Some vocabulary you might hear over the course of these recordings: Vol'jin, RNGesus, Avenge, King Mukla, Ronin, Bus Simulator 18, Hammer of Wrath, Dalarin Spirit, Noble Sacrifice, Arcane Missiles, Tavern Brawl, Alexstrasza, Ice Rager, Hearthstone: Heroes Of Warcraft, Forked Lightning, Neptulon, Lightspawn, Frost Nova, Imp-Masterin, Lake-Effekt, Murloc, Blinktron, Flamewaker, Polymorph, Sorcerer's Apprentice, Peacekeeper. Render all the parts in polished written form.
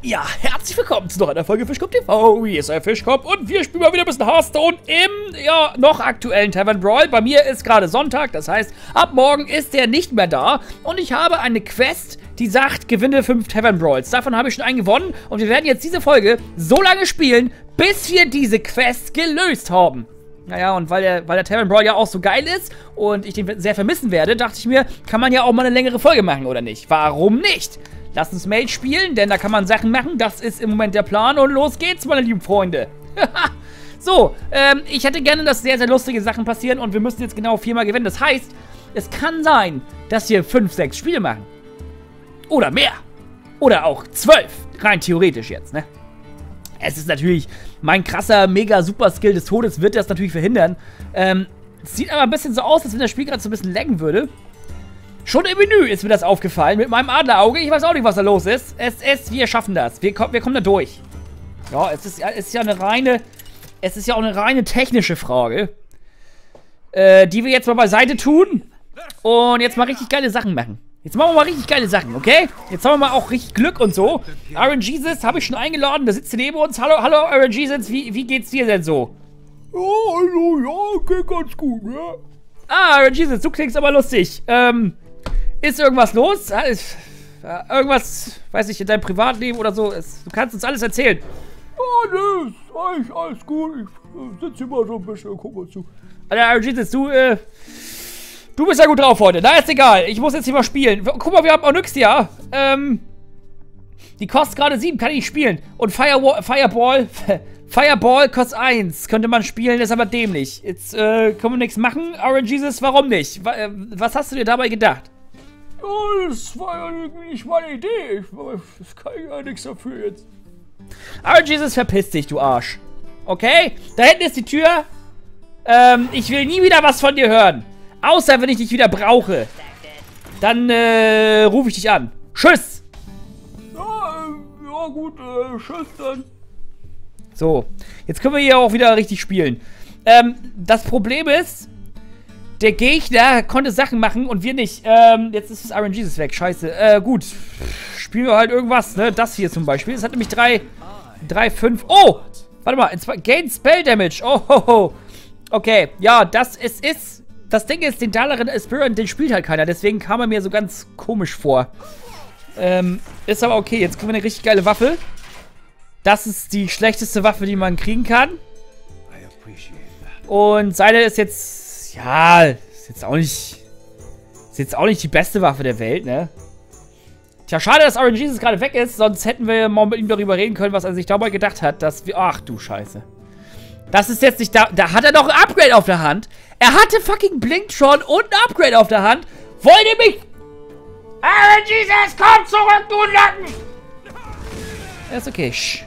Ja, herzlich willkommen zu noch einer Folge Fischkopf TV. Hier ist euer Fischkopf und wir spielen mal wieder ein bisschen Hearthstone im, ja, noch aktuellen Tavern Brawl. Bei mir ist gerade Sonntag, das heißt, ab morgen ist der nicht mehr da. Und ich habe eine Quest, die sagt, gewinne 5 Tavern Brawls. Davon habe ich schon einen gewonnen und wir werden jetzt diese Folge so lange spielen, bis wir diese Quest gelöst haben. Naja, und weil der Tavern Brawl ja auch so geil ist und ich den sehr vermissen werde, dachte ich mir, kann man ja auch mal eine längere Folge machen, oder nicht? Warum nicht? Lasst uns Mage spielen, denn da kann man Sachen machen. Das ist im Moment der Plan und los geht's, meine lieben Freunde. So, ich hätte gerne, dass sehr, sehr lustige Sachen passieren und wir müssen jetzt genau 4-mal gewinnen. Das heißt, es kann sein, dass wir 5, 6 Spiele machen. Oder mehr. Oder auch 12. Rein theoretisch jetzt, ne? Es ist natürlich, mein krasser, mega super Skill des Todes wird das natürlich verhindern. Sieht aber ein bisschen so aus, als wenn das Spiel gerade so ein bisschen laggen würde. Schon im Menü ist mir das aufgefallen, mit meinem Adlerauge. Ich weiß auch nicht, was da los ist. Wir schaffen das. Wir kommen da durch. Ja, es ist ja auch eine reine technische Frage, die wir jetzt mal beiseite tun und jetzt mal richtig geile Sachen machen. Jetzt machen wir mal richtig geile Sachen, okay? Jetzt haben wir mal auch richtig Glück und so. RNGesus habe ich schon eingeladen, der sitzt neben uns. Hallo, hallo RNGesus, wie geht's dir denn so? Ja, also, ja, geht ganz gut, ne? Ja. Ah, RNGesus, du klingst aber lustig. Ist irgendwas los? Irgendwas, weiß ich, in deinem Privatleben oder so? Du kannst uns alles erzählen. Ja, nee, alles gut. Ich sitze immer so ein bisschen und guck mal zu. Alter, RNGesus, du bist ja gut drauf heute. Na, ist egal. Ich muss jetzt hier mal spielen. Guck mal, wir haben Onyxia. Die kostet gerade 7, kann ich spielen. Und Fireball kostet 1. Könnte man spielen, ist aber dämlich. Jetzt können wir nichts machen. RNGesus, warum nicht? Was hast du dir dabei gedacht? Ja, das war ja irgendwie nicht meine Idee. Das kann ich ja nichts dafür jetzt. RNGesus, verpiss dich, du Arsch. Okay? Da hinten ist die Tür. Ich will nie wieder was von dir hören. Außer wenn ich dich wieder brauche. Dann rufe ich dich an. Tschüss! Ja gut, tschüss dann. So, jetzt können wir hier auch wieder richtig spielen. Das Problem ist, der Gegner konnte Sachen machen und wir nicht. Jetzt ist das RNGesus weg, scheiße. Gut, spielen wir halt irgendwas, ne? Das hier zum Beispiel. Es hat nämlich 3, 5. Oh! Warte mal, Gain Spell Damage. Oh, ho, ho. Okay, ja, das Ding ist, den Dalarin Spirit, den spielt halt keiner. Deswegen kam er mir so ganz komisch vor. Ist aber okay, jetzt kriegen wir eine richtig geile Waffe. Das ist die schlechteste Waffe, die man kriegen kann. Und seine ist jetzt... Ja, ist jetzt auch nicht die beste Waffe der Welt, ne? Tja, schade, dass RNGesus gerade weg ist. Sonst hätten wir mal mit ihm darüber reden können, was er sich dabei gedacht hat, dass wir... Ach du Scheiße. Das ist jetzt nicht... Da hat er noch ein Upgrade auf der Hand. Er hatte fucking Blinktron und ein Upgrade auf der Hand. Wollt ihr mich... RNGesus, komm zurück, du Lappen! Das ist okay. Shh.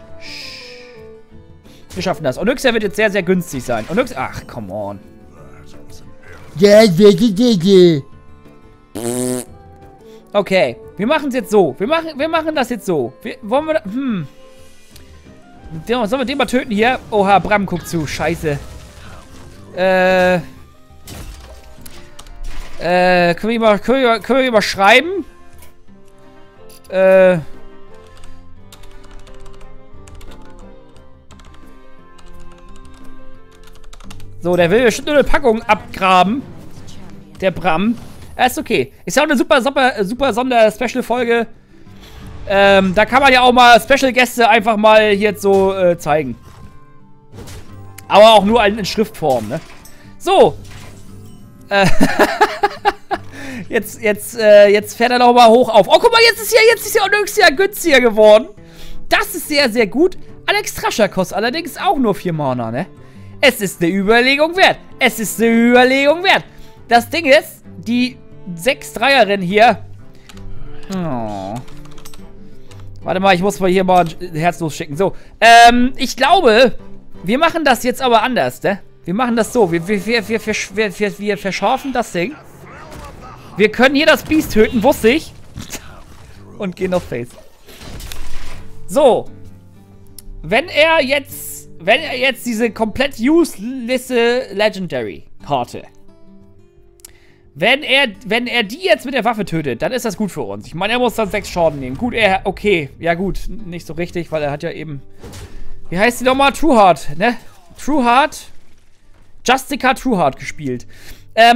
Wir schaffen das. Onyxia wird jetzt sehr, sehr günstig sein. Onyxia... Ach, come on. Okay. Wir machen es jetzt so. Wir machen das jetzt so. Wollen wir... Sollen wir den mal töten hier? Oha, Bram guckt zu. Scheiße. Können wir mal schreiben? So, der will bestimmt nur eine Packung abgraben. Der Bram. Ist okay. Ist ja auch eine super Sonder-Special-Folge. Da kann man ja auch mal Special-Gäste einfach mal hier so zeigen. Aber auch nur in Schriftform, ne? So. Jetzt fährt er noch mal hoch auf. Oh, guck mal, jetzt ist ja Onyxia günstiger geworden. Das ist sehr, sehr gut. Alexstrasza kostet allerdings auch nur 4 Mana, ne? Es ist eine Überlegung wert. Es ist eine Überlegung wert. Das Ding ist, die 6-3erin hier... Oh... Warte mal, ich muss mal hier mal ein Herz losschicken. So, ich glaube, wir machen das jetzt aber anders, ne? Wir machen das so. Wir verschärfen das Ding. Wir können hier das Biest töten, wusste ich. Und gehen auf Face. So. Wenn er jetzt diese komplett useless Legendary-Karte Wenn er die jetzt mit der Waffe tötet, dann ist das gut für uns. Ich meine, er muss dann 6 Schaden nehmen. Gut, okay. Ja gut, nicht so richtig, weil er hat ja eben... Wie heißt die nochmal? Trueheart, ne? Trueheart. Justicar Trueheart gespielt.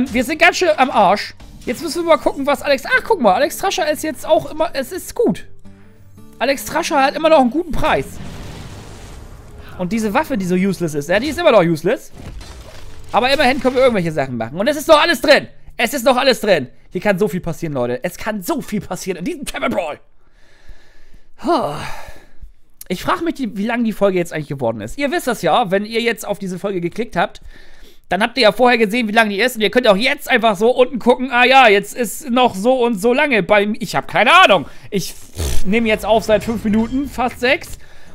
Wir sind ganz schön am Arsch. Jetzt müssen wir mal gucken, was Alex... Ach, guck mal, Alexstrasza ist jetzt auch immer... Es ist gut. Alexstrasza hat immer noch einen guten Preis. Und diese Waffe, die so useless ist, ja, die ist immer noch useless. Aber immerhin können wir irgendwelche Sachen machen. Und es ist noch alles drin. Es ist noch alles drin. Hier kann so viel passieren, Leute. Es kann so viel passieren in diesem Tavern Brawl. Ich frage mich, wie lang die Folge jetzt eigentlich geworden ist. Ihr wisst das ja, wenn ihr jetzt auf diese Folge geklickt habt, dann habt ihr ja vorher gesehen, wie lang die ist. Und ihr könnt auch jetzt einfach so unten gucken, ah ja, jetzt ist noch so und so lange. Ich habe keine Ahnung. Ich nehme jetzt auf seit 5 Minuten, fast 6.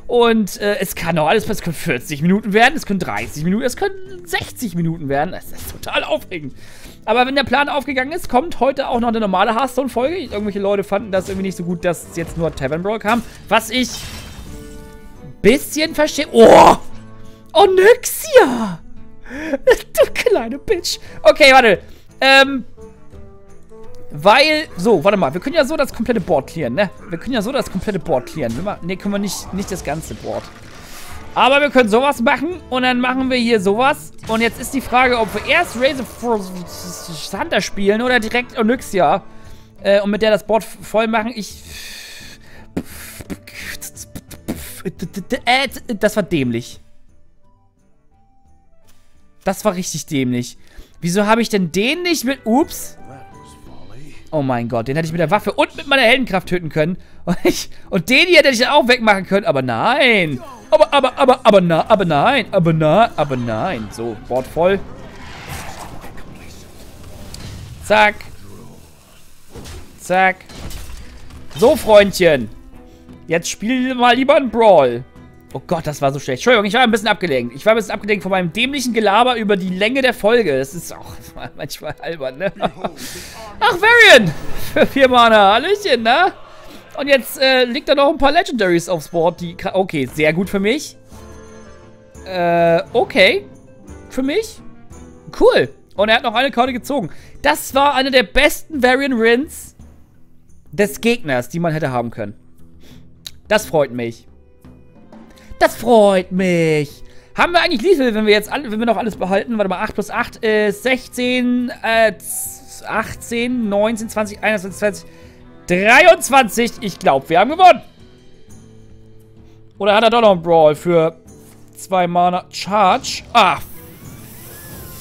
Und es kann auch alles, es können 40 Minuten werden, es können 30 Minuten, es können 60 Minuten werden. Das ist total aufregend. Aber wenn der Plan aufgegangen ist, kommt heute auch noch eine normale Hearthstone-Folge. Irgendwelche Leute fanden das irgendwie nicht so gut, dass jetzt nur Tavern Brawl kam. Was ich ein bisschen verstehe... Oh! Onyxia! Du kleine Bitch. Okay, warte. So, warte mal. Wir können ja so das komplette Board clearen, ne? Wir können ja so das komplette Board clearen. Ne, können wir nicht das ganze Board. Aber wir können sowas machen. Und dann machen wir hier sowas. Und jetzt ist die Frage, ob wir erst Razor for Thunder spielen oder direkt Onyxia. Und mit der das Board voll machen. Das war dämlich. Das war richtig dämlich. Wieso habe ich denn den nicht mit... Ups. Oh mein Gott, den hätte ich mit der Waffe und mit meiner Heldenkraft töten können. Und den hier hätte ich dann auch wegmachen können. Aber nein. Aber nein. So, Board voll. Zack. Zack. So, Freundchen. Jetzt spiel mal lieber einen Brawl. Oh Gott, das war so schlecht. Entschuldigung, ich war ein bisschen abgelenkt. Ich war ein bisschen abgelenkt von meinem dämlichen Gelaber über die Länge der Folge. Das ist auch manchmal albern, ne? Ach, Varian! Für 4 Mana. Hallöchen, ne? Und jetzt liegt da noch ein paar Legendaries aufs Board. Die okay, sehr gut für mich. Okay. Für mich. Cool. Und er hat noch eine Karte gezogen. Das war eine der besten Varian Wrynns des Gegners, die man hätte haben können. Das freut mich. Das freut mich. Haben wir eigentlich Liefel, wenn wir jetzt alle, wenn wir noch alles behalten? Warte mal, 8 plus 8 ist 16, 18, 19, 20, 21, 20, 23. Ich glaube, wir haben gewonnen. Oder hat er doch noch einen Brawl für 2 Mana Charge? Ah,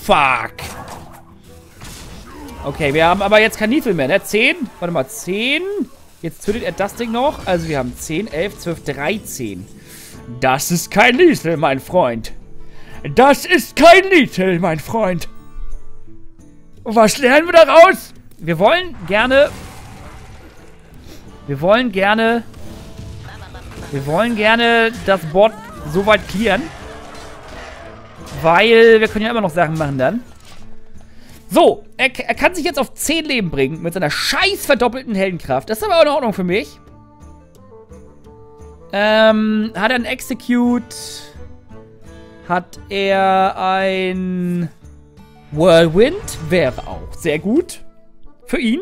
fuck. Okay, wir haben aber jetzt kein Liefel mehr, ne? 10, warte mal, 10. Jetzt tötet er das Ding noch. Also wir haben 10, 11, 12, 13. Das ist kein Liesel, mein Freund. Das ist kein Liesel, mein Freund. Was lernen wir daraus? Wir wollen gerne das Board so weit clearen. Weil wir können ja immer noch Sachen machen dann. So, er kann sich jetzt auf 10 Leben bringen mit seiner scheiß verdoppelten Heldenkraft. Das ist aber auch in Ordnung für mich. Hat er ein Execute? Hat er ein Whirlwind? Wäre auch sehr gut für ihn.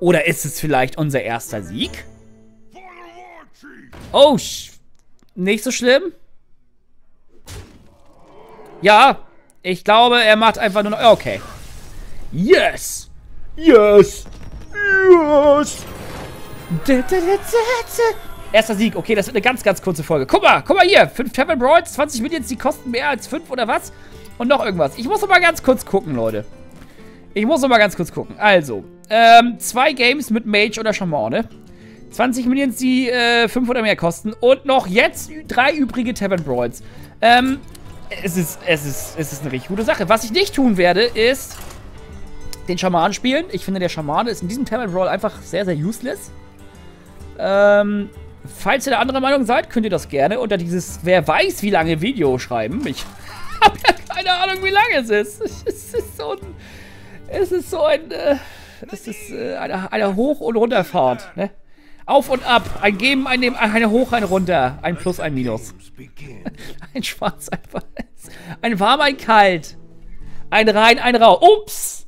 Oder ist es vielleicht unser erster Sieg? Oh, nicht so schlimm. Ja, ich glaube, er macht einfach nur noch... Okay. Yes! Yes! Yes! Erster Sieg. Okay, das wird eine ganz, ganz kurze Folge. Guck mal hier. 5 Tavern Brawls, 20 Minions, die kosten mehr als 5 oder was? Und noch irgendwas. Ich muss noch mal ganz kurz gucken, Leute. Also, 2 Games mit Mage oder Schamane. 20 Minions, die 5 oder mehr kosten. Und noch jetzt 3 übrige Tavern Brawls. Es ist eine richtig gute Sache. Was ich nicht tun werde, ist den Schamanen spielen. Ich finde, der Schamane ist in diesem Tavern Brawl einfach sehr, sehr useless. Falls ihr der anderen Meinung seid, könnt ihr das gerne unter dieses wer weiß wie lange Video schreiben. Ich habe ja keine Ahnung, wie lange es ist. Es ist eine Hoch- und Runterfahrt. Ne? Auf und ab. Ein Geben, ein Nehmen, eine Hoch, ein Runter. Ein Plus, ein Minus. Ein Schwarz, ein Weiß. Ein Warm, ein Kalt. Ein rein, ein raus. Ups!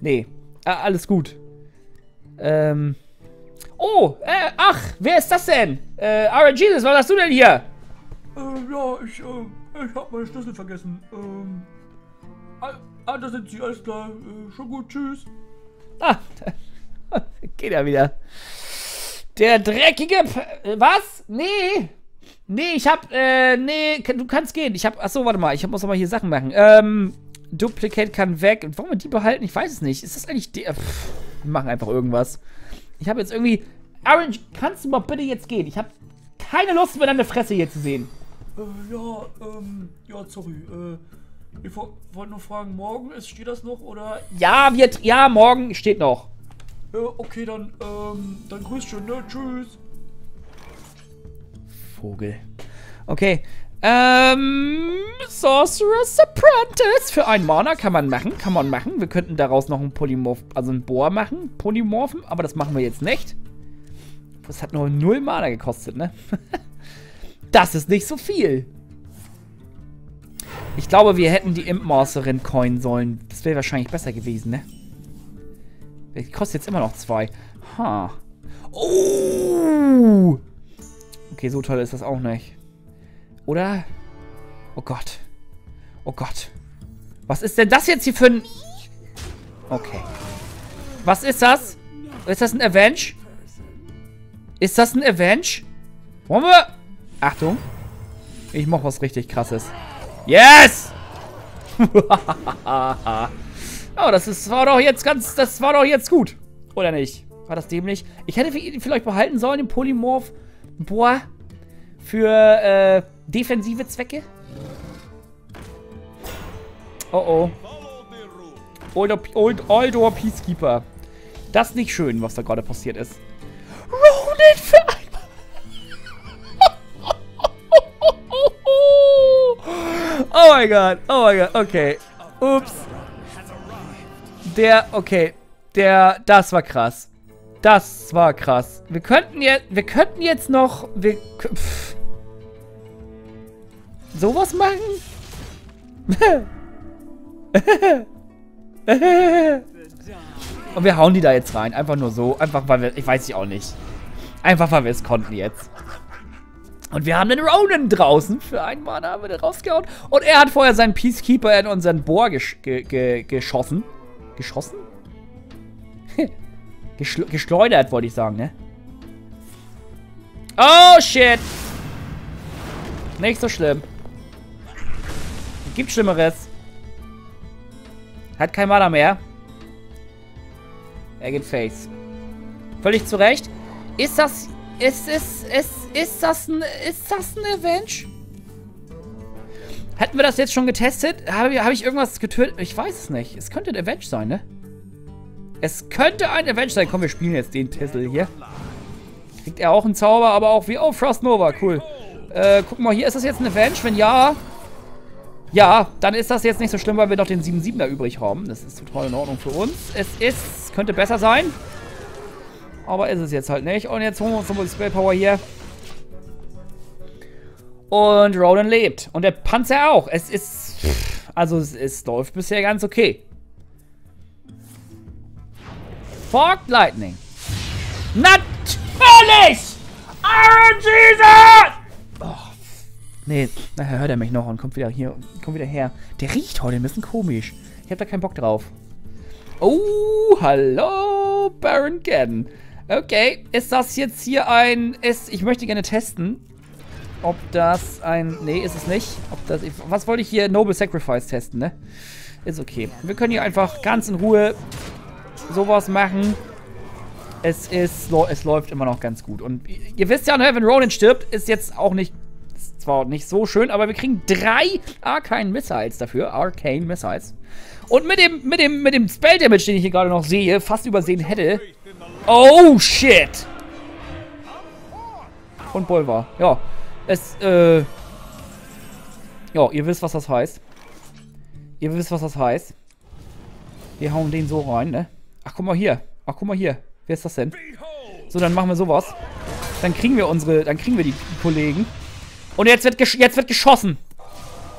Nee. Alles gut. Oh! Ach! Wer ist das denn? RNG, was hast du denn hier? Ja, ich hab meine Schlüssel vergessen. Ah, das sind sie. Alles klar. Schon gut. Tschüss. Ah. Geht ja wieder. Der dreckige... was? Nee. Nee, ich hab... nee, du kannst gehen. Ich hab... Achso, warte mal. Ich muss nochmal hier Sachen machen. Duplicate kann weg. Wollen wir die behalten? Ich weiß es nicht. Ist das eigentlich... Pff, wir machen einfach irgendwas. Ich habe jetzt irgendwie... Orange, kannst du mal bitte jetzt gehen? Ich habe keine Lust, mir deine Fresse hier zu sehen. Ja, sorry. Ich wollte nur fragen, morgen steht das noch, oder? Ja, ja, morgen steht noch. Okay, dann grüß schon, ne? Tschüss. Vogel. Okay. Sorcerer's Apprentice. Für einen Mana kann man machen, Wir könnten daraus noch einen Polymorph, also einen Bohr machen, Polymorphen, aber das machen wir jetzt nicht. Das hat nur 0 Mana gekostet, ne? Das ist nicht so viel. Ich glaube, wir hätten die Imp-Masterin coinen sollen. Das wäre wahrscheinlich besser gewesen, ne? Die kostet jetzt immer noch 2. Ha. Oh! Okay, so toll ist das auch nicht. Oder? Oh Gott. Oh Gott. Was ist denn das jetzt hier für ein... Okay. Was ist das? Ist das ein Avenge? Ist das ein Avenge? Wollen wir... Achtung. Ich mach was richtig Krasses. Yes! Oh, das war doch jetzt gut. Oder nicht? War das dämlich? Ich hätte vielleicht behalten sollen, den Polymorph. Boah. Für, defensive Zwecke? Oh oh. Older Peacekeeper. Das ist nicht schön, was da gerade passiert ist. Ronin für einmal. Oh mein Gott. Oh mein Gott. Okay. Ups. Das war krass. Das war krass. Wir könnten jetzt sowas machen? Und wir hauen die da jetzt rein. Einfach nur so. Einfach weil wir... Ich weiß nicht auch nicht. Einfach weil wir es konnten jetzt. Und wir haben den Ronin draußen. Für einen Mann haben wir den rausgehauen. Und er hat vorher seinen Peacekeeper in unseren Bohr geschossen. Geschossen? Geschleudert, wollte ich sagen, ne? Oh, shit! Nicht so schlimm. Gibt Schlimmeres. Hat kein Mana mehr. Er geht face. Völlig zu Recht. Ist das... Ist das ein Avenge? Hätten wir das jetzt schon getestet? Habe ich irgendwas getötet? Ich weiß es nicht. Es könnte ein Avenge sein, ne? Es könnte ein Avenge sein. Komm, wir spielen jetzt den Tessel hier. Kriegt er auch einen Zauber, aber auch wie... Oh, Frost Nova, cool. Guck mal, hier ist das jetzt ein Avenge. Wenn ja... Ja, dann ist das jetzt nicht so schlimm, weil wir noch den 7-7er übrig haben. Das ist total in Ordnung für uns. Könnte besser sein. Aber ist es jetzt halt nicht. Und jetzt holen wir uns nochmal die Spellpower hier. Und Ronan lebt. Und der Panzer auch. Es läuft bisher ganz okay. Forked Lightning. Natürlich! Oh, Jesus! Oh, nee, nachher hört er mich noch und kommt wieder her. Der riecht heute ein bisschen komisch. Ich hab da keinen Bock drauf. Oh, hallo, Baron Gadden. Okay, ist das jetzt hier ein... ich möchte gerne testen, ob das ein... Nee, ist es nicht. Was wollte ich hier? Noble Sacrifice testen, ne? Ist okay. Wir können hier einfach ganz in Ruhe sowas machen. Es läuft immer noch ganz gut. Und ihr wisst ja, wenn Ronin stirbt, ist jetzt auch nicht... Ist zwar nicht so schön, aber wir kriegen 3 Arcane Missiles dafür. Arcane Missiles. Und mit dem Spell Damage, den ich hier gerade noch sehe, fast übersehen hätte. Oh, shit! Und Bolvar. Ja. Ja, ihr wisst, was das heißt. Wir hauen den so rein, ne? Ach, guck mal hier. Wer ist das denn? So, dann machen wir sowas. Dann kriegen wir die Kollegen. Und jetzt wird geschossen.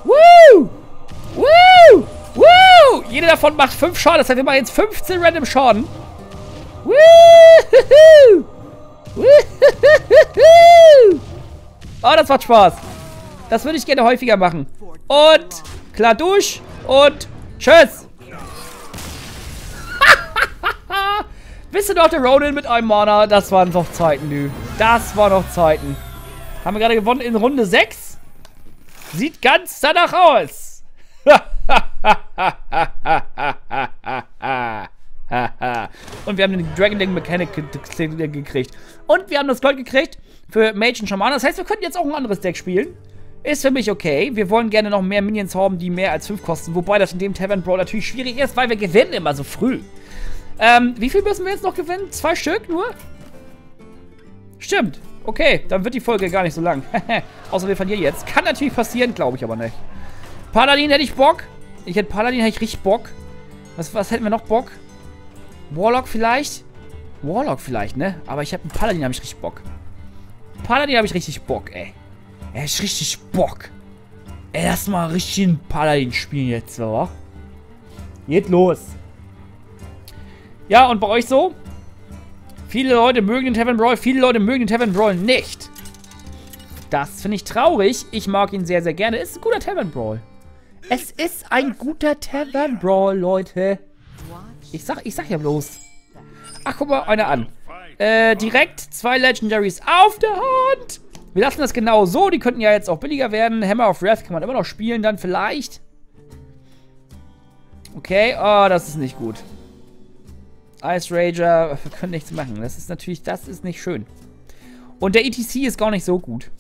Woo! Woo! Woo! Jede davon macht 5 Schaden. Das heißt, wir machen jetzt 15 random Schaden. Oh, das macht Spaß. Das würde ich gerne häufiger machen. Und klar durch. Und tschüss. Wisst ihr noch, der Ronin mit einem Mana? Das waren noch Zeiten, du. Das waren noch Zeiten. Haben wir gerade gewonnen in Runde 6. Sieht ganz danach aus. Und wir haben den Dragon Ding Mechanic gekriegt. Und wir haben das Gold gekriegt für Mage und Schaman. Das heißt, wir könnten jetzt auch ein anderes Deck spielen. Ist für mich okay. Wir wollen gerne noch mehr Minions haben, die mehr als 5 kosten. Wobei das in dem Tavern Brawl natürlich schwierig ist, weil wir gewinnen immer so früh. Wie viel müssen wir jetzt noch gewinnen? 2 Stück nur? Stimmt. Okay, dann wird die Folge gar nicht so lang. Außer wir verlieren jetzt. Kann natürlich passieren, glaube ich aber nicht. Paladin hätte ich Bock. Hätte ich richtig Bock. Was hätten wir noch Bock? Warlock vielleicht? Warlock vielleicht, ne? Aber ich habe einen Paladin, habe ich richtig Bock. Paladin habe ich richtig Bock, ey. Er ist richtig Bock. Lass mal richtig einen Paladin spielen jetzt, wa? Geht los. Ja, und bei euch so? Viele Leute mögen den Tavern Brawl, viele Leute mögen den Tavern Brawl nicht. Das finde ich traurig. Ich mag ihn sehr, sehr gerne. Ist ein guter Tavern Brawl. Es ist ein guter Tavern Brawl, Leute. Ich sag ja bloß. Ach, guck mal einer an. Direkt 2 Legendaries auf der Hand. Wir lassen das genau so. Die könnten ja jetzt auch billiger werden. Hammer of Wrath kann man immer noch spielen, dann vielleicht. Okay, oh, das ist nicht gut. Ice Rager, wir können nichts machen. Das ist natürlich, das ist nicht schön. Und der ETC ist gar nicht so gut.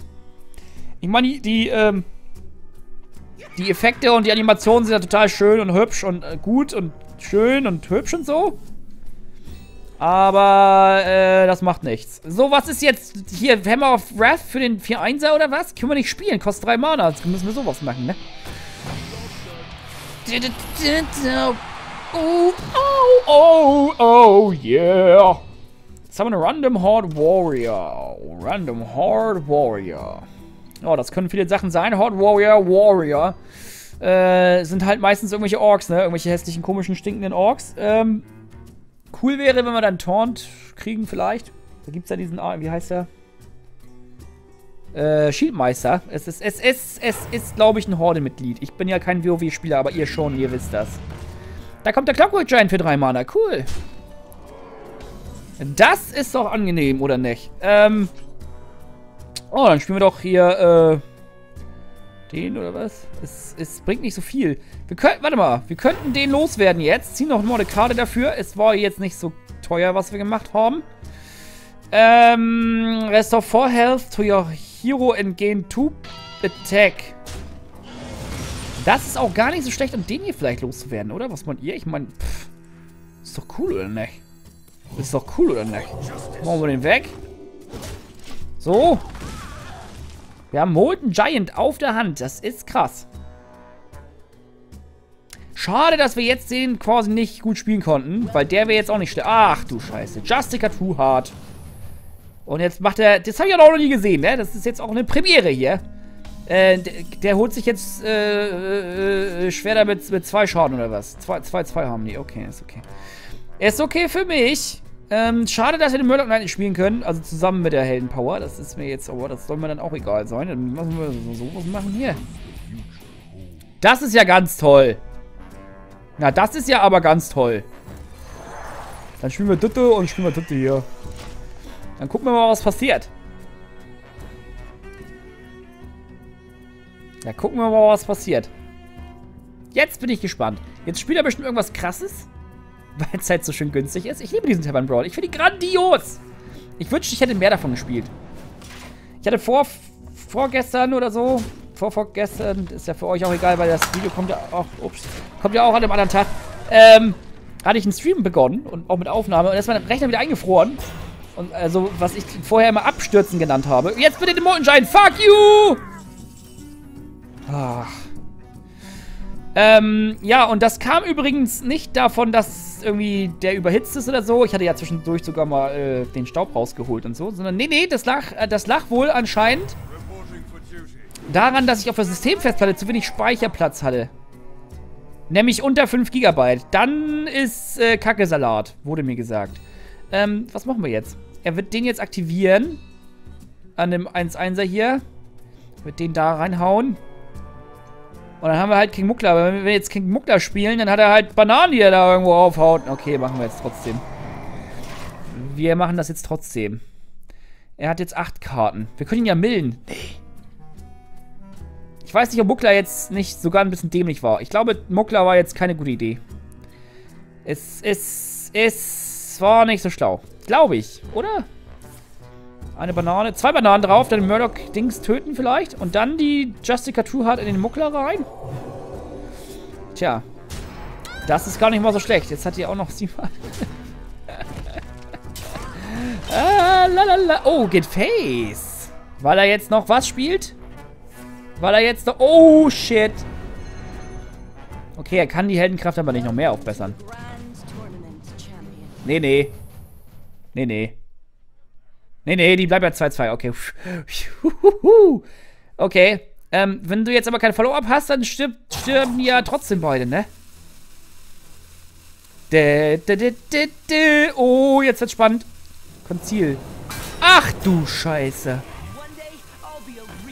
Ich meine, die Effekte und die Animationen sind ja total schön und hübsch und gut und schön und hübsch und so. Aber das macht nichts. So, was ist jetzt hier? Hammer of Wrath für den 4-1er oder was? Können wir nicht spielen, kostet 3 Mana. Jetzt müssen wir sowas machen, ne? Oh, oh, oh, oh, yeah. Summon a Random Horde Warrior. Random Horde Warrior. Oh, das können viele Sachen sein. Horde Warrior, Warrior. Sind halt meistens irgendwelche Orks, ne? Irgendwelche hässlichen, komischen, stinkenden Orks. Cool wäre, wenn wir dann Taunt kriegen vielleicht. Da gibt's ja diesen, wie heißt der? Schildmeister. Es ist glaube ich, ein Horde-Mitglied. Ich bin ja kein WoW-Spieler, aber ihr schon, ihr wisst das. Da kommt der Clockwork Giant für 3 Mana. Cool. Das ist doch angenehm, oder nicht? Oh, dann spielen wir doch hier, den oder was? Es bringt nicht so viel. Wir könnten, warte mal, wir könnten den loswerden jetzt. Ziehen noch mal eine Karte dafür. Es war jetzt nicht so teuer, was wir gemacht haben. Restore 4 Health to your Hero and gain 2 Attack. Das ist auch gar nicht so schlecht, um den hier vielleicht loszuwerden, oder? Was meint ihr? Ich meine, ist doch cool, oder nicht? Ist doch cool, oder nicht? Machen wir den weg. So. Wir haben Molten Giant auf der Hand. Das ist krass. Schade, dass wir jetzt den quasi nicht gut spielen konnten. Weil der wäre jetzt auch nicht schlecht. Ach du Scheiße. Justicar Trueheart. Und jetzt macht er... Das habe ich ja noch nie gesehen, ne? Das ist jetzt auch eine Premiere hier. Der holt sich jetzt schwer damit mit 2 Schaden oder was. 2 haben die. Okay, ist okay. Ist okay für mich. Schade, dass wir den Murloc nicht spielen können. Also zusammen mit der Heldenpower. Das ist mir jetzt, aber das soll mir dann auch egal sein. Dann müssen wir sowas machen hier. Das ist ja ganz toll. Na, das ist ja aber ganz toll. Dann spielen wir Dutte und spielen wir Dutte hier. Dann gucken wir mal, was passiert. Da gucken wir mal, was passiert. Jetzt bin ich gespannt. Jetzt spielt er bestimmt irgendwas Krasses. Weil es halt so schön günstig ist. Ich liebe diesen Tavern Brawl. Ich finde ihn grandios. Ich wünschte, ich hätte mehr davon gespielt. Ich hatte vorgestern oder so. Vorgestern ist ja für euch auch egal, weil das Video kommt ja auch. Ups, kommt ja auch an einem anderen Tag. Hatte ich einen Stream begonnen und auch mit Aufnahme. Und ist mein Rechner wieder eingefroren. Und also, was ich vorher immer Abstürzen genannt habe. Jetzt bitte den Molten Giant. Fuck you! Ach. Ja, und das kam übrigens nicht davon, dass irgendwie der überhitzt ist oder so. Ich hatte ja zwischendurch sogar mal den Staub rausgeholt und so. Sondern, nee, das lag wohl anscheinend daran, dass ich auf der Systemfestplatte zu wenig Speicherplatz hatte. Nämlich unter 5 GB. Dann ist Kacke-Salat, wurde mir gesagt. Was machen wir jetzt? Er wird den jetzt aktivieren. An dem 1-1er hier. Wird den da reinhauen. Und dann haben wir halt King Mukla. Aber wenn wir jetzt King Mukla spielen, dann hat er halt Bananen, die er da irgendwo aufhaut. Okay, machen wir jetzt trotzdem. Wir machen das jetzt trotzdem. Er hat jetzt 8 Karten. Wir können ihn ja millen. Nee. Ich weiß nicht, ob Mukla jetzt nicht sogar ein bisschen dämlich war. Ich glaube, Mukla war jetzt keine gute Idee. Es war nicht so schlau. Glaube ich, oder? Eine Banane. 2 Bananen drauf, dann Murloc-Dings töten vielleicht. Und dann die Justicar Trueheart in den Mukla rein. Tja. Das ist gar nicht mal so schlecht. Jetzt hat die auch noch 7. Lalala. Oh, geht Face. Weil er jetzt noch was spielt? Weil er jetzt noch... Oh, shit. Okay, er kann die Heldenkraft aber nicht noch mehr aufbessern. Nee, nee. Nee, nee. Nee, nee, die bleibt bei 2-2. Okay. Okay. Wenn du jetzt aber kein Follow-up hast, dann stirben ja trotzdem beide, ne? Oh, jetzt wird's spannend. Konzil. Ach du Scheiße.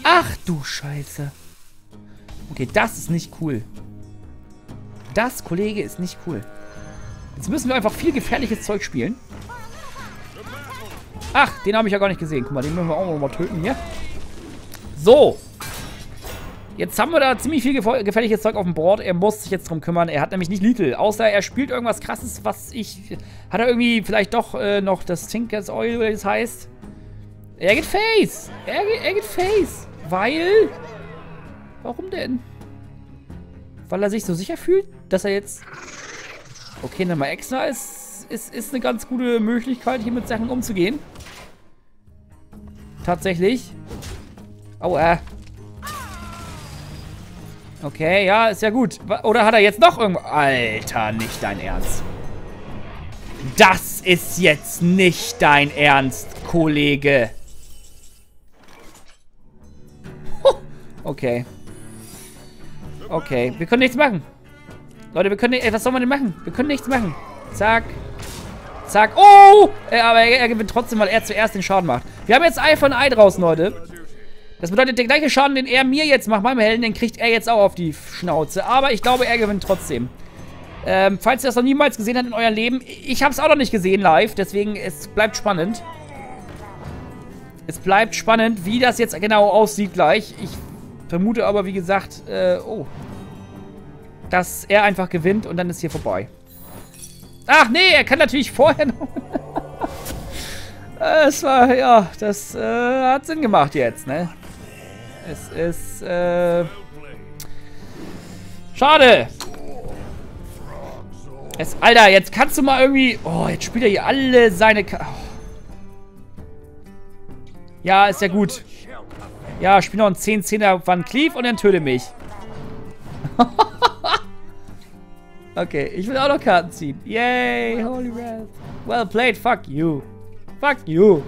Ach du Scheiße. Okay, das ist nicht cool. Das, Kollege, ist nicht cool. Jetzt müssen wir einfach viel gefährliches Zeug spielen. Ach, den habe ich ja gar nicht gesehen. Guck mal, den müssen wir auch nochmal töten hier. So. Jetzt haben wir da ziemlich viel gefährliches Zeug auf dem Board. Er muss sich jetzt drum kümmern. Er hat nämlich nicht Little. Außer er spielt irgendwas Krasses, was ich... Hat er irgendwie vielleicht doch noch das Tinker's Oil, wie das heißt? Er geht Face. Er geht Face. Weil... Warum denn? Weil er sich so sicher fühlt, dass er jetzt... Okay, nochmal extra ist eine ganz gute Möglichkeit, hier mit Sachen umzugehen. Tatsächlich. Aua. Okay, ja, ist ja gut. Oder hat er jetzt noch irgendwas? Alter, nicht dein Ernst. Das ist jetzt nicht dein Ernst, Kollege. Okay. Okay, wir können nichts machen. Leute, wir können nichts... Was soll man denn machen? Wir können nichts machen. Zack. Zack. Oh! Aber er gewinnt trotzdem, weil er zuerst den Schaden macht. Wir haben jetzt Eye for an Eye draußen, Leute. Das bedeutet, der gleiche Schaden, den er mir jetzt macht, meinem Helden, den kriegt er jetzt auch auf die Schnauze. Aber ich glaube, er gewinnt trotzdem. Falls ihr das noch niemals gesehen habt in eurem Leben, ich habe es auch noch nicht gesehen live, deswegen, es bleibt spannend. Es bleibt spannend, wie das jetzt genau aussieht gleich. Ich vermute aber, wie gesagt, oh. Dass er einfach gewinnt und dann ist hier vorbei. Ach, nee, er kann natürlich vorher noch... Es war, ja, das hat Sinn gemacht jetzt, ne? Es ist, schade. Alter, jetzt kannst du mal irgendwie... Oh, jetzt spielt er hier alle seine... Ja, ist ja gut. Ja, spiel noch einen 10-10er Van Cleef und dann töte mich. Okay, ich will auch noch Karten ziehen. Yay, holy wrath. Well played, fuck you. Fuck you.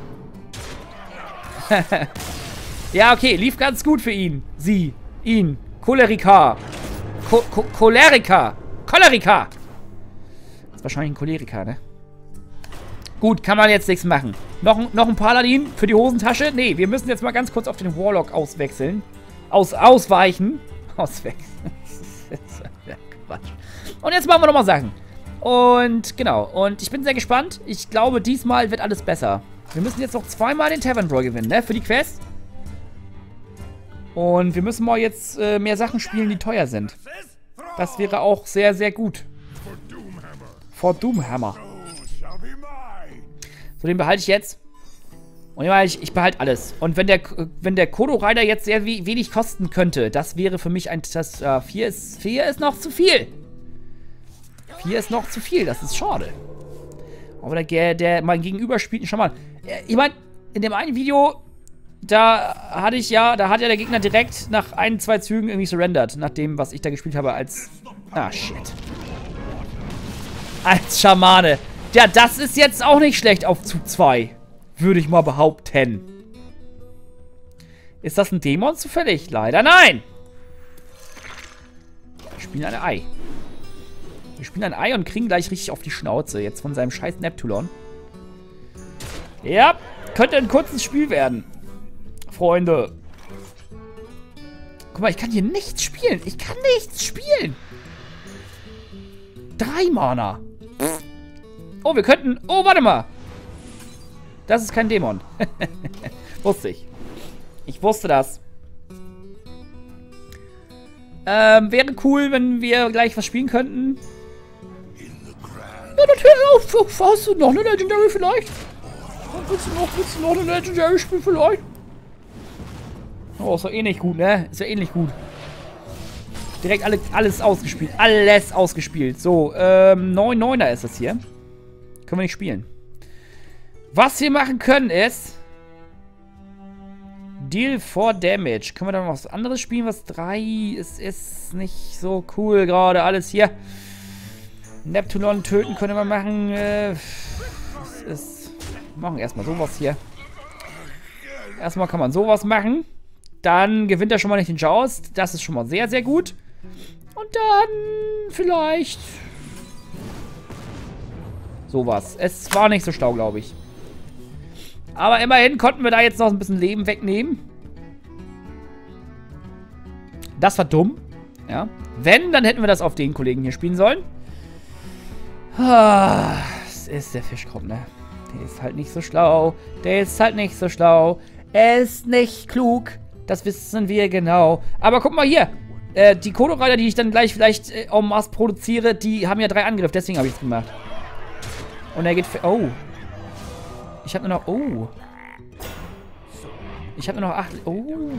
Ja, okay, lief ganz gut für ihn. Sie, ihn. Cholerika. Cholerika. Cholerika. Ist wahrscheinlich ein Choleriker, ne? Gut, kann man jetzt nichts machen. Noch ein Paladin für die Hosentasche? Nee, wir müssen jetzt mal ganz kurz auf den Warlock auswechseln. Ausweichen. Auswechseln. Das ist ja Quatsch. Und jetzt machen wir nochmal Sachen. Und genau. Und ich bin sehr gespannt. Ich glaube, diesmal wird alles besser. Wir müssen jetzt noch zweimal den Tavern Brawl gewinnen, ne? Für die Quest. Und wir müssen mal jetzt mehr Sachen spielen, die teuer sind. Das wäre auch sehr, sehr gut. For Doomhammer. So, den behalte ich jetzt. Und ich behalte alles. Und wenn der Kodo Rider jetzt sehr wenig kosten könnte, das wäre für mich ein... 4 ist noch zu viel. 4 ist noch zu viel, das ist schade. Aber mein Gegenüber spielt einen Schaman. Ich meine, in dem einen Video, da hat ja der Gegner direkt nach 1-2 Zügen irgendwie surrendert. Nach dem, was ich da gespielt habe als... Ah, shit. Als Schamane. Ja, das ist jetzt auch nicht schlecht auf Zug 2. Würde ich mal behaupten. Ist das ein Dämon zufällig? Leider nein. Wir spielen eine Ei. Wir spielen ein Ei und kriegen gleich richtig auf die Schnauze. Jetzt von seinem scheiß Neptulon. Ja, könnte ein kurzes Spiel werden. Freunde. Guck mal, ich kann hier nichts spielen. Ich kann nichts spielen. 3 Mana. Oh, wir könnten... Oh, warte mal. Das ist kein Dämon. Wusste ich. Ich wusste das. Wäre cool, wenn wir gleich was spielen könnten. Ja, natürlich. Oh, hast du noch eine Legendary vielleicht? Willst du noch eine Legendary spielen vielleicht? Oh, ist doch eh nicht gut, ne? Ist ja eh nicht gut. Direkt alles ausgespielt. Alles ausgespielt. So, 9-9er ist das hier. Können wir nicht spielen. Was wir machen können ist... Deal for Damage. Können wir dann noch was anderes spielen? Was 3 ist nicht so cool gerade. Alles hier. Neptulon töten können wir machen. Machen erstmal sowas hier. Erstmal kann man sowas machen. Dann gewinnt er schon mal nicht den Joust. Das ist schon mal sehr, sehr gut. Und dann vielleicht... sowas. Es war nicht so schlau, glaube ich. Aber immerhin konnten wir da jetzt noch ein bisschen Leben wegnehmen. Das war dumm. Ja. Wenn, dann hätten wir das auf den Kollegen hier spielen sollen. Es ist der Fischkopf, ne? Der ist halt nicht so schlau. Der ist halt nicht so schlau. Er ist nicht klug. Das wissen wir genau. Aber guck mal hier. Die Kodo-Reiter, die ich dann gleich vielleicht en masse produziere, die haben ja 3 Angriffe. Deswegen habe ich es gemacht. Und er geht... Oh. Ich habe nur noch... Oh. Ich habe nur noch 8... Oh.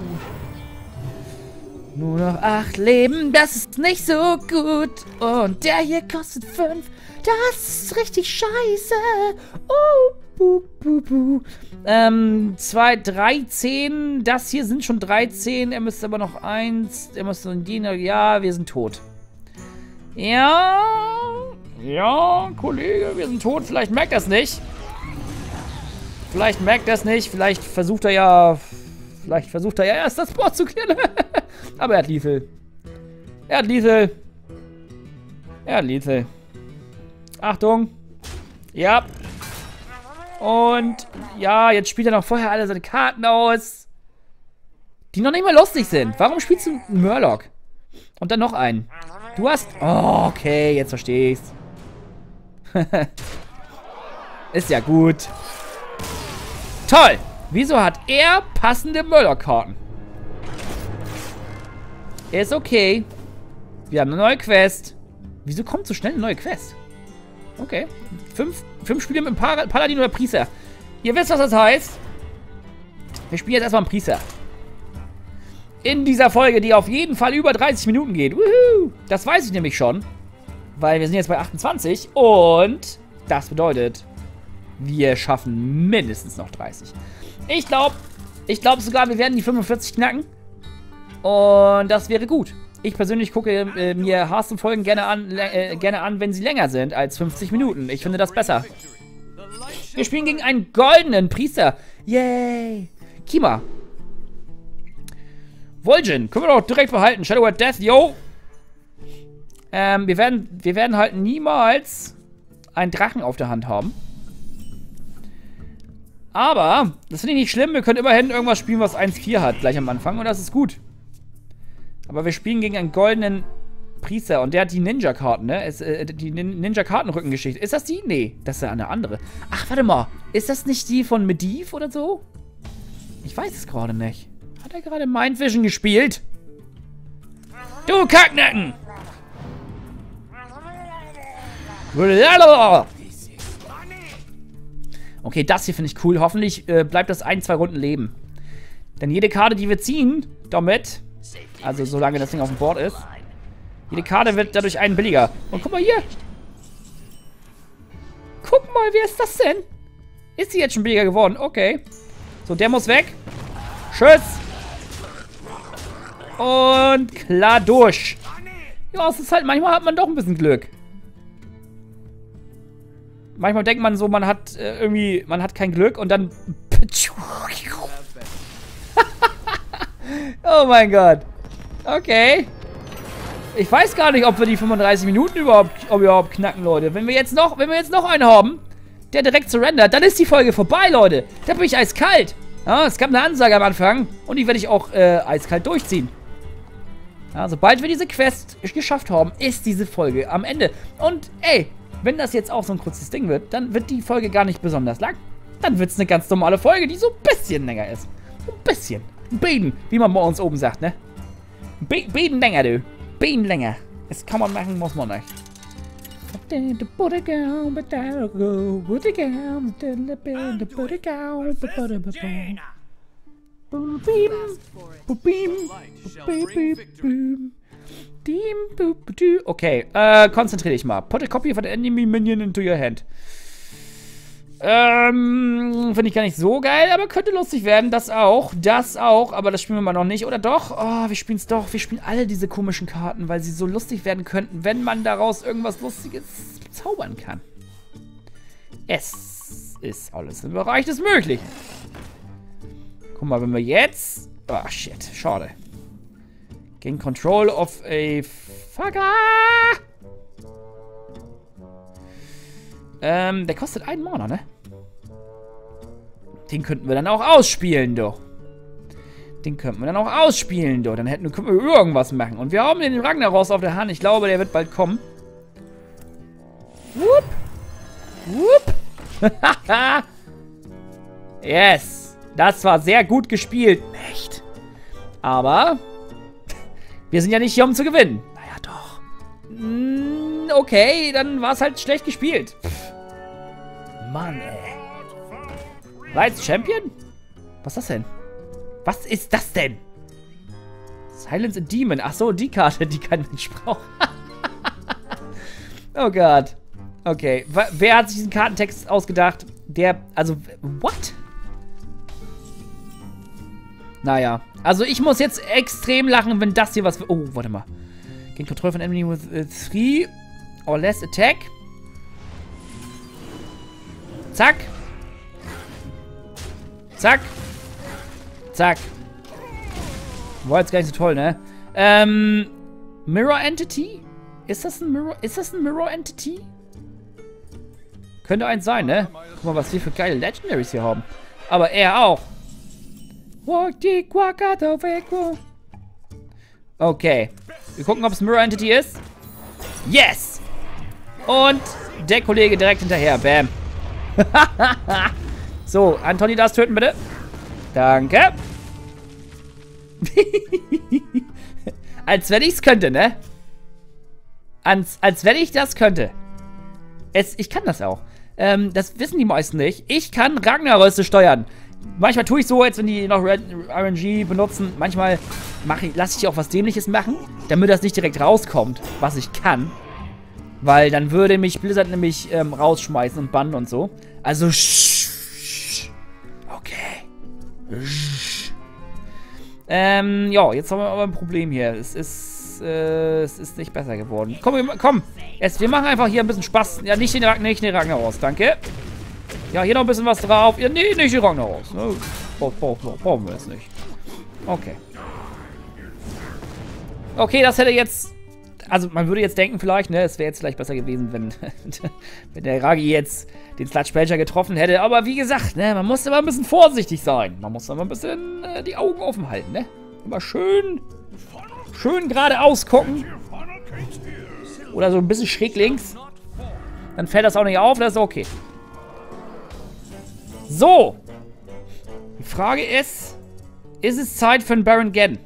Nur noch 8 Leben. Das ist nicht so gut. Und der hier kostet 5. Das ist richtig scheiße. Oh. 13. Das hier sind schon 13. Er müsste aber noch 1. Er müsste noch den... Ja, wir sind tot. Ja. Ja, Kollege, wir sind tot. Vielleicht merkt er es nicht. Vielleicht merkt er es nicht. Vielleicht versucht er ja... Vielleicht versucht er ja erst das Board zu klären. Aber er hat Lethal. Er hat Lethal. Er hat Lethal. Achtung. Ja. Und ja, jetzt spielt er noch vorher alle seine Karten aus. Die noch nicht mal lustig sind. Warum spielst du einen Murloc? Und dann noch einen. Du hast... Oh, okay, jetzt verstehe ich's. Ist ja gut. Toll. Wieso hat er passende Murloc-Karten? Ist okay. Wir haben eine neue Quest. Wieso kommt so schnell eine neue Quest? Okay. 5 Spiele mit dem Paladin oder Priester. Ihr wisst, was das heißt. Wir spielen jetzt erstmal einen Priester. In dieser Folge, die auf jeden Fall über 30 Minuten geht. Woohoo! Das weiß ich nämlich schon. Weil wir sind jetzt bei 28. Und das bedeutet... Wir schaffen mindestens noch 30. Ich glaube sogar, wir werden die 45 knacken. Und das wäre gut. Ich persönlich gucke mir Hearthstone-Folgen gerne an, wenn sie länger sind als 50 Minuten. Ich finde das besser. Wir spielen gegen einen goldenen Priester. Yay. Kima. Vol'jin. Können wir doch direkt behalten. Shadow at Death, yo. Wir werden halt niemals einen Drachen auf der Hand haben. Aber, das finde ich nicht schlimm. Wir können immerhin irgendwas spielen, was 1-4 hat, gleich am Anfang. Und das ist gut. Aber wir spielen gegen einen goldenen Priester. Und der hat die Ninja-Karten, ne? Die Ninja-Kartenrückengeschichte. Ist das die? Nee, das ist ja eine andere. Ach, warte mal. Ist das nicht die von Medivh oder so? Ich weiß es gerade nicht. Hat er gerade Mindvision gespielt? Du Kacknacken! Okay, das hier finde ich cool. Hoffentlich bleibt das 1-2 Runden leben. Denn jede Karte, die wir ziehen, damit, also solange das Ding auf dem Board ist, jede Karte wird dadurch einen billiger. Und guck mal hier. Guck mal, wer ist das denn? Ist sie jetzt schon billiger geworden? Okay. So, der muss weg. Tschüss. Und klar durch. Ja, es ist halt, manchmal hat man doch ein bisschen Glück. Manchmal denkt man so, man hat irgendwie, man hat kein Glück und dann... Oh mein Gott. Okay. Ich weiß gar nicht, ob wir die 35 Minuten überhaupt knacken, Leute. Wenn wir jetzt noch einen haben, der direkt surrendert, dann ist die Folge vorbei, Leute. Da bin ich eiskalt. Ja, es gab eine Ansage am Anfang und die werde ich auch eiskalt durchziehen. Ja, sobald wir diese Quest geschafft haben, ist diese Folge am Ende. Und ey, wenn das jetzt auch so ein kurzes Ding wird, dann wird die Folge gar nicht besonders lang. Dann wird es eine ganz normale Folge, die so ein bisschen länger ist. So ein bisschen. Beten, wie man bei uns oben sagt, ne? Beten länger, du. Beten länger. Das kann man machen, muss man nicht. Okay, konzentrier dich mal. Put a copy of an enemy minion into your hand. Finde ich gar nicht so geil, aber könnte lustig werden. Das auch, aber das spielen wir mal noch nicht. Oder doch? Oh, wir spielen es doch. Wir spielen alle diese komischen Karten, weil sie so lustig werden könnten, wenn man daraus irgendwas Lustiges zaubern kann. Es ist alles im Bereich des Möglichen. Guck mal, wenn wir jetzt... Oh, shit. Schade. Gain control of a... Fucker! Der kostet einen Mana, ne? Den könnten wir dann auch ausspielen, doch. Dann können wir irgendwas machen. Und wir haben den Ragnaros auf der Hand. Ich glaube, der wird bald kommen. Whoop. Whoop. Yes. Das war sehr gut gespielt. Echt. Aber wir sind ja nicht hier, um zu gewinnen. Naja, doch. Okay, dann war es halt schlecht gespielt. Mann, ey. Lights Champion? Was ist das denn? Silence a Demon. Ach so, die Karte, die kein Mensch braucht. Oh Gott. Okay, wer hat sich diesen Kartentext ausgedacht? What? Naja. Also, ich muss jetzt extrem lachen, wenn das hier was... Oh, warte mal. Gain Control von Enemy with 3 or less attack. Zack. Zack. Zack. War jetzt gar nicht so toll, ne? Mirror Entity? Ist das ein Mirror Entity? Könnte eins sein, ne? Guck mal, was wir für geile Legendaries hier haben. Aber er auch. Okay. Wir gucken, ob es Mirror Entity ist. Yes! Und der Kollege direkt hinterher. Bam. So, Antoni, das töten, bitte. Danke. Als wenn ich es könnte, ne? Als wenn ich das könnte. Ich kann das auch. Das wissen die meisten nicht. Ich kann Ragnaros steuern. Manchmal tue ich so, als wenn die noch RNG benutzen. Manchmal lasse ich auch was Dämliches machen, damit das nicht direkt rauskommt, was ich kann. Weil dann würde mich Blizzard nämlich rausschmeißen und bannen und so. Also, okay. Ja, jetzt haben wir aber ein Problem hier. Es ist nicht besser geworden. Komm. Wir machen einfach hier ein bisschen Spaß. Ja, nicht den Ragnaros, danke. Ja, hier noch ein bisschen was drauf. Ja, nee, nicht die Ragnaros. Brauchen wir jetzt nicht. Okay. Okay, das hätte jetzt... Also, man würde jetzt denken vielleicht, ne? Es wäre jetzt vielleicht besser gewesen, wenn der Ragi jetzt den Sludge-Pelcher getroffen hätte. Aber wie gesagt, ne? Man muss immer ein bisschen vorsichtig sein. Man muss immer ein bisschen die Augen offen halten, ne? Immer schön geradeaus gucken. Oder so ein bisschen schräg links. Dann fällt das auch nicht auf. Das ist okay. So, die Frage ist es Zeit für einen Baron Gadden?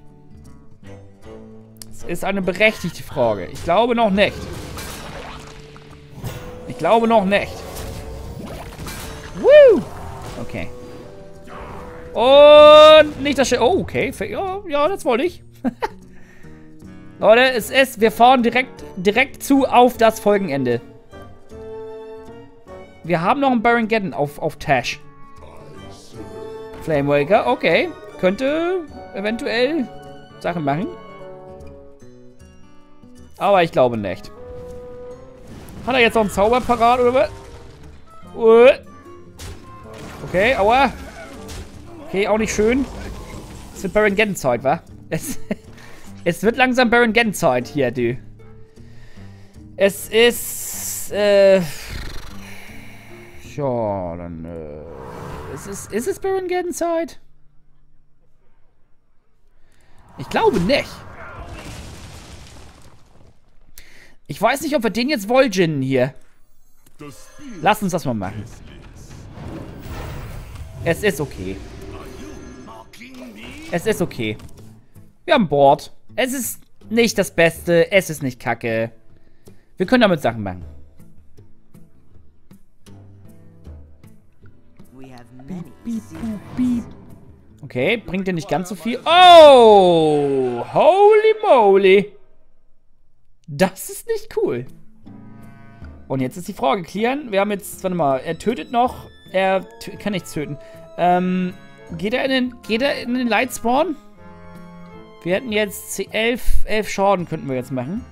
Das ist eine berechtigte Frage. Ich glaube noch nicht. Woo! Okay. Und nicht das Schiff. Oh, okay. Ja, das wollte ich. Leute, wir fahren direkt zu auf das Folgenende. Wir haben noch einen Baron Gadden auf Tash. Flamewaker, okay. Könnte eventuell Sachen machen. Aber ich glaube nicht. Hat er jetzt noch einen Zauber parat, oder was? Okay, aua. Okay, auch nicht schön. Es wird Baron Gadden Zeit, wa? Es wird langsam Baron Gadden Zeit hier, du. Es ist... ja, dann... Ist es Baron Zeit? Ich glaube nicht. Ich weiß nicht, ob wir den jetzt Vol'jin hier. Lass uns das mal machen. Es ist okay. Es ist okay. Wir haben Board. Es ist nicht das Beste. Es ist nicht kacke. Wir können damit Sachen machen. Okay, bringt dir nicht ganz so viel. Oh! Holy moly! Das ist nicht cool. Und jetzt ist die Frage klären. Wir haben jetzt, warte mal, er tötet noch. Er kann nichts töten. Geht er in den Lightspawn? Wir hätten jetzt 11 Schaden könnten wir jetzt machen.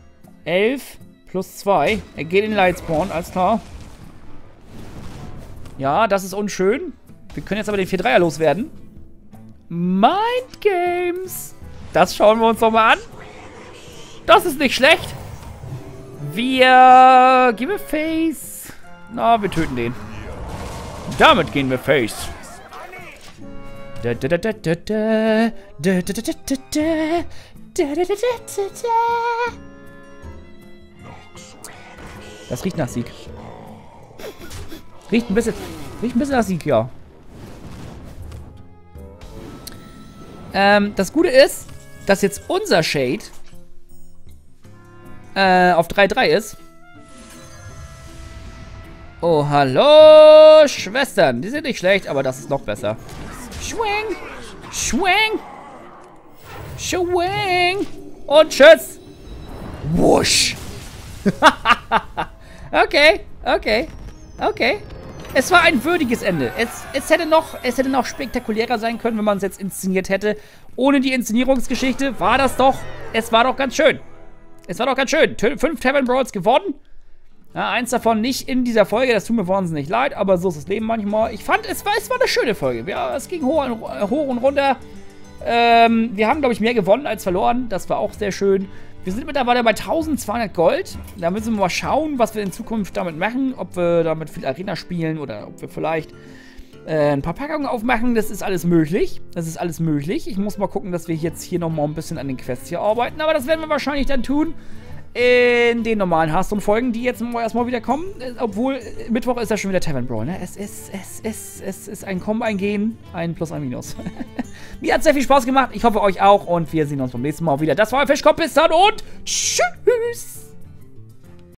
11 plus 2. Er geht in den Lightspawn, alles klar. Ja, das ist unschön. Wir können jetzt aber den 4-3er loswerden. Mind Games. Das schauen wir uns doch mal an. Das ist nicht schlecht. Wir... Gehen wir face? Na, wir töten den. Damit gehen wir face. Das riecht nach Sieg. Riecht ein bisschen nach Sieg, ja. Das Gute ist, dass jetzt unser Shade auf 3-3 ist. Oh, hallo, Schwestern. Die sind nicht schlecht, aber das ist noch besser. Schwing, schwing, schwing und tschüss. Wusch. Okay. Es war ein würdiges Ende. Es hätte noch spektakulärer sein können, wenn man es jetzt inszeniert hätte. Ohne die Inszenierungsgeschichte war das doch... Es war doch ganz schön. 5 Tavern Brawls geworden. Ja, eins davon nicht in dieser Folge. Das tut mir wahnsinnig leid, aber so ist das Leben manchmal. Ich fand, es war eine schöne Folge. Ja, es ging hoch und runter. Wir haben, glaube ich, mehr gewonnen als verloren. Das war auch sehr schön. Wir sind mittlerweile bei 1200 Gold. Da müssen wir mal schauen, was wir in Zukunft damit machen. Ob wir damit viel Arena spielen oder ob wir vielleicht ein paar Packungen aufmachen. Das ist alles möglich. Ich muss mal gucken, dass wir jetzt hier nochmal ein bisschen an den Quests hier arbeiten. Aber das werden wir wahrscheinlich dann tun in den normalen Hearthstone-Folgen, die jetzt erstmal wieder kommen. Obwohl, Mittwoch ist ja schon wieder Tavern Brawl, ne? Es ist ein Kommen, ein Gehen, ein Plus, ein Minus. Mir hat sehr viel Spaß gemacht. Ich hoffe, euch auch. Und wir sehen uns beim nächsten Mal wieder. Das war euer Fischkopf. Bis dann und tschüss.